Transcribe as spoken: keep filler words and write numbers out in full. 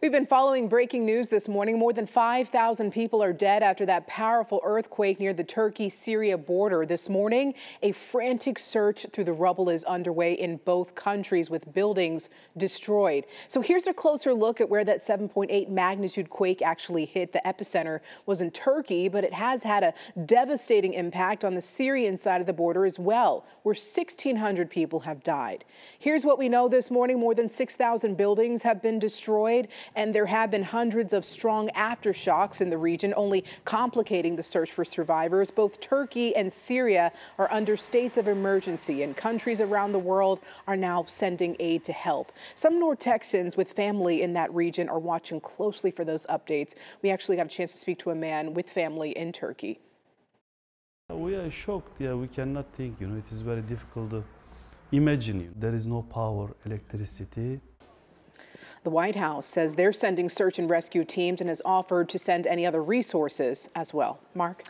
We've been following breaking news this morning. More than five thousand people are dead after that powerful earthquake near the Turkey-Syria border. This morning, a frantic search through the rubble is underway in both countries with buildings destroyed. So here's a closer look at where that seven point eight magnitude quake actually hit. The epicenter was in Turkey, but it has had a devastating impact on the Syrian side of the border as well, where sixteen hundred people have died. Here's what we know this morning. More than six thousand buildings have been destroyed, and there have been hundreds of strong aftershocks in the region, only complicating the search for survivors. Both Turkey and Syria are under states of emergency, and countries around the world are now sending aid to help. Some North Texans with family in that region are watching closely for those updates. We actually got a chance to speak to a man with family in Turkey. We are shocked. Yeah, we cannot think. You know, it is very difficult to imagine. There is no power, electricity. The White House says they're sending search and rescue teams and has offered to send any other resources as well. Mark?